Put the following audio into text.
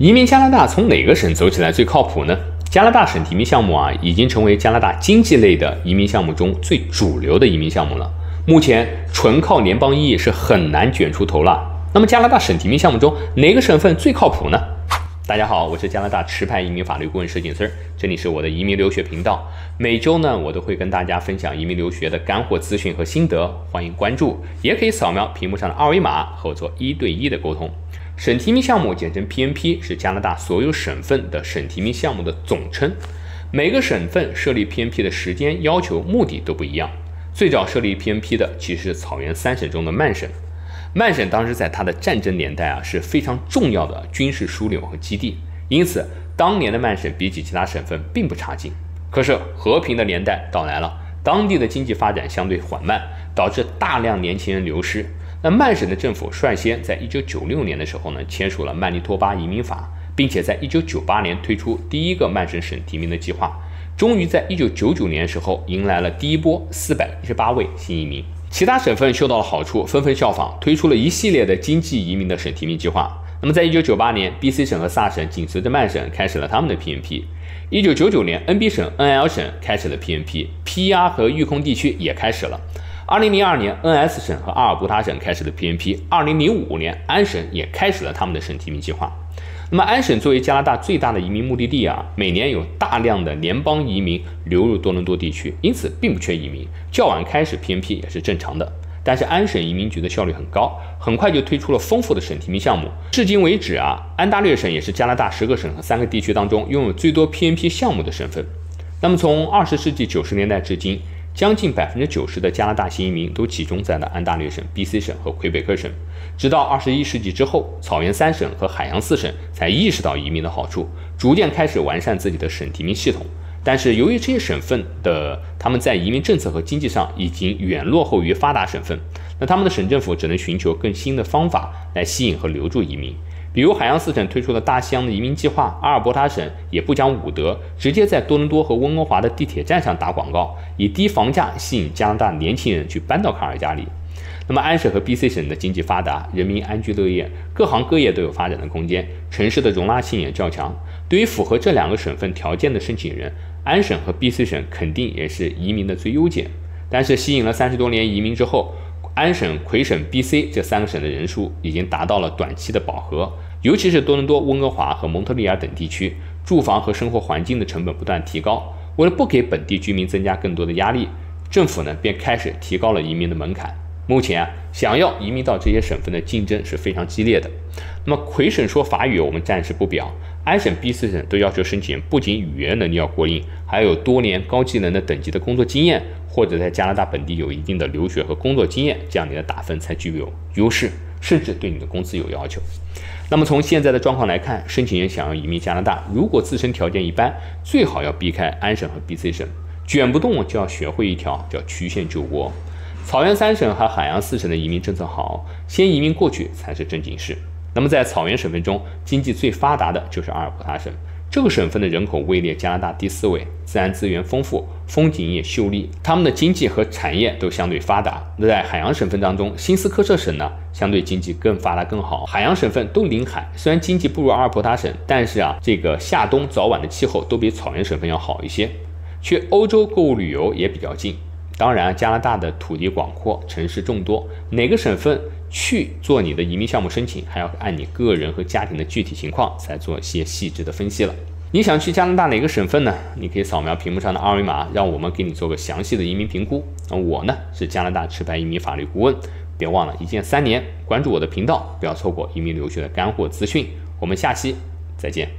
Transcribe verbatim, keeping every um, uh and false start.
移民加拿大从哪个省走起来最靠谱呢？加拿大省移民项目啊，已经成为加拿大经济类的移民项目中最主流的移民项目了。目前纯靠联邦意义是很难卷出头了。那么加拿大省移民项目中哪个省份最靠谱呢？大家好，我是加拿大持牌移民法律顾问佘锦丝，这里是我的移民留学频道。每周呢，我都会跟大家分享移民留学的干货资讯和心得，欢迎关注，也可以扫描屏幕上的二维码和我做一对一的沟通。 省提名项目简称 P N P， 是加拿大所有省份的省提名项目的总称。每个省份设立 P N P 的时间要求、目的都不一样。最早设立 P N P 的其实是草原三省中的曼省。曼省当时在它的战争年代啊是非常重要的军事枢纽和基地，因此当年的曼省比起其他省份并不差劲。可是和平的年代到来了，当地的经济发展相对缓慢，导致大量年轻人流失。 那曼省的政府率先在一九九六年的时候呢，签署了曼尼托巴移民法，并且在一九九八年推出第一个曼省省提名的计划，终于在一九九九年的时候迎来了第一波四百一十八位新移民。其他省份嗅到了好处，纷纷效仿，推出了一系列的经济移民的省提名计划。那么在一九九八年 ，B C 省和萨省紧随着曼省开始了他们的 P N P。 一九九九年 ，N B 省、N L 省开始了 P N P，P R 和育空地区也开始了。 二零零二年 ，N S 省和阿尔伯塔省开始了 P N P。二零零五年，安省也开始了他们的省提名计划。那么，安省作为加拿大最大的移民目的地啊，每年有大量的联邦移民流入多伦多地区，因此并不缺移民。较晚开始 P N P 也是正常的。但是，安省移民局的效率很高，很快就推出了丰富的省提名项目。至今为止啊，安大略省也是加拿大十个省和三个地区当中拥有最多 P N P 项目的省份。那么，从二十世纪九十年代至今。 将近 百分之九十 的加拿大新移民都集中在了安大略省、B C 省和魁北克省。直到二十一世纪之后，草原三省和海洋四省才意识到移民的好处，逐渐开始完善自己的省提名系统。但是，由于这些省份的他们在移民政策和经济上已经远落后于发达省份，那他们的省政府只能寻求更新的方法来吸引和留住移民。 比如海洋四省推出了大西洋的移民计划，阿尔伯塔省也不讲武德，直接在多伦多和温哥华的地铁站上打广告，以低房价吸引加拿大年轻人去搬到卡尔加里。那么安省和 B C 省的经济发达，人民安居乐业，各行各业都有发展的空间，城市的容纳性也较强。对于符合这两个省份条件的申请人，安省和 B C 省肯定也是移民的最优解。但是吸引了三十多年移民之后， 安省、魁省、B C 这三个省的人数已经达到了短期的饱和，尤其是多伦多、温哥华和蒙特利尔等地区，住房和生活环境的成本不断提高。为了不给本地居民增加更多的压力，政府呢便开始提高了移民的门槛。目前啊，想要移民到这些省份的竞争是非常激烈的。那么魁省说法语，我们暂时不表；安省、B C 省都要求申请人不仅语言能力要过硬，还有多年高技能的等级的工作经验。 或者在加拿大本地有一定的留学和工作经验，这样你的打分才具有优势，甚至对你的工资有要求。那么从现在的状况来看，申请人想要移民加拿大，如果自身条件一般，最好要避开安省和 B C 省，卷不动就要学会一条叫曲线救国。草原三省和海洋四省的移民政策好，先移民过去才是正经事。那么在草原省份中，经济最发达的就是阿尔伯塔省。 这个省份的人口位列加拿大第四位，自然资源丰富，风景也秀丽，他们的经济和产业都相对发达。那在海洋省份当中，新斯科舍省呢，相对经济更发达更好。海洋省份都临海，虽然经济不如阿尔伯塔省，但是啊，这个夏冬早晚的气候都比草原省份要好一些。去欧洲购物旅游也比较近。当然，加拿大的土地广阔，城市众多，哪个省份？ 去做你的移民项目申请，还要按你个人和家庭的具体情况才做一些细致的分析了。你想去加拿大哪个省份呢？你可以扫描屏幕上的二维码，让我们给你做个详细的移民评估。那我呢是加拿大持牌移民法律顾问，别忘了一键三连，关注我的频道，不要错过移民留学的干货资讯。我们下期再见。